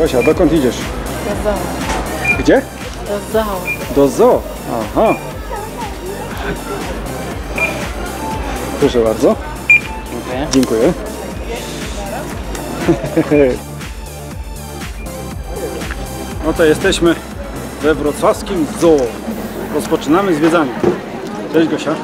Gosia, dokąd idziesz? Do zoo. Gdzie? Do zoo. Do zoo? Aha. Proszę bardzo. Dziękuję. Dziękuję. No to jesteśmy we wrocławskim zoo. Rozpoczynamy zwiedzanie. Cześć Gosia.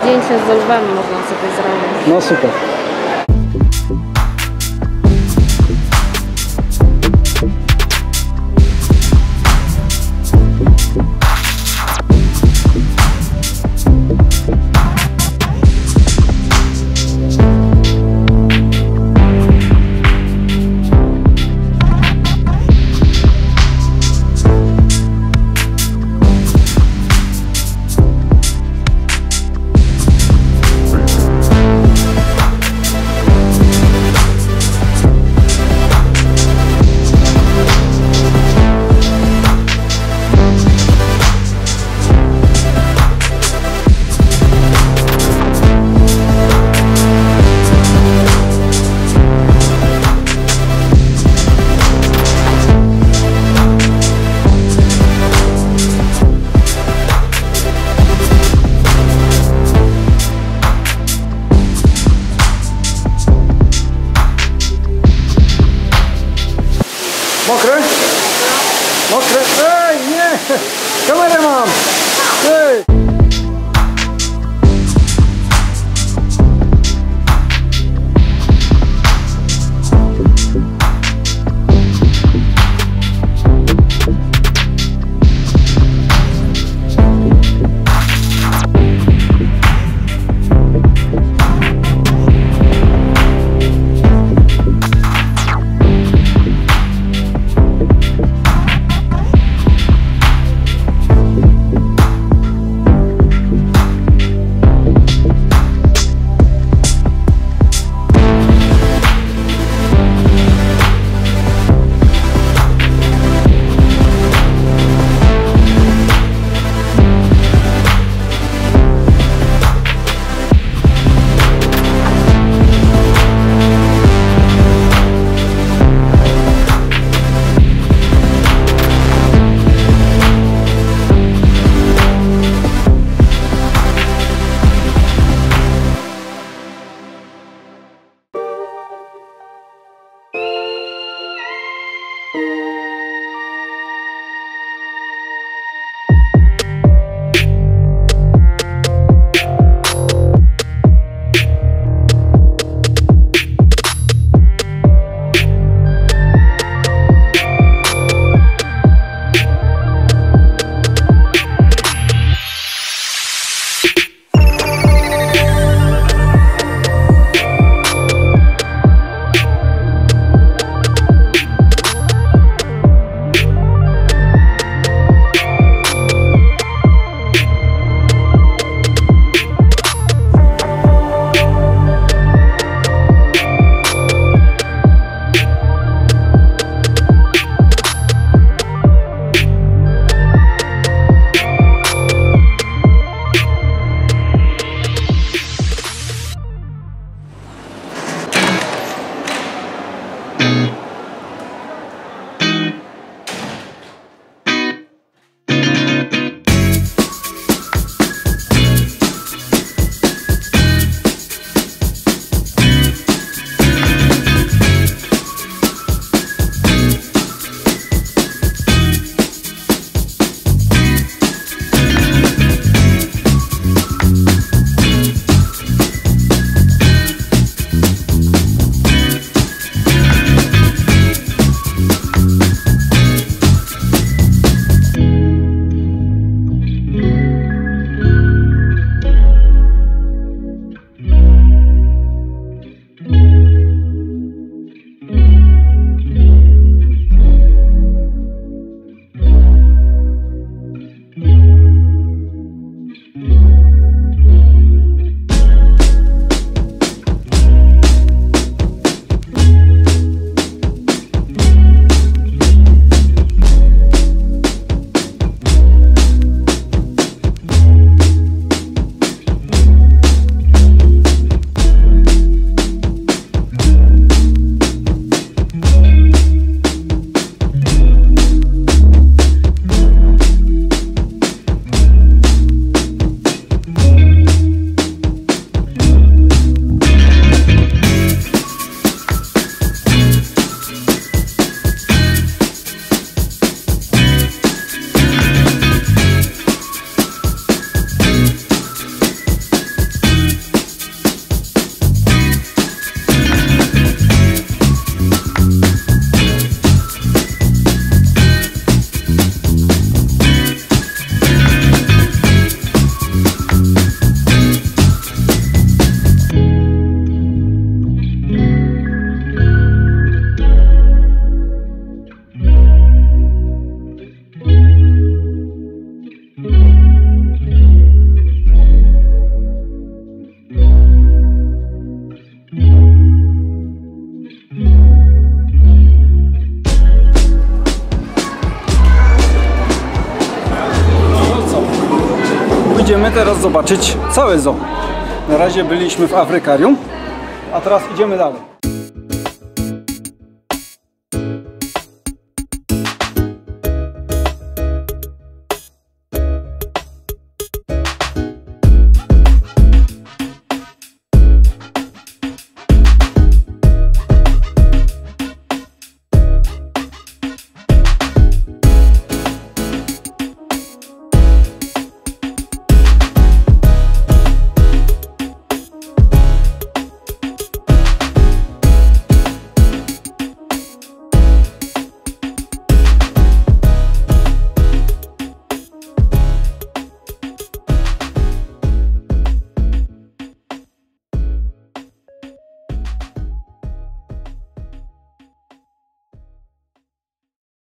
Zdjęcia z lwem można sobie zrobić. No super. Mokre? Mokre? Ej, nie! Kamerę mam! Ej! chcemy teraz zobaczyć całe zoo. Na razie byliśmy w Afrykarium, a teraz idziemy dalej.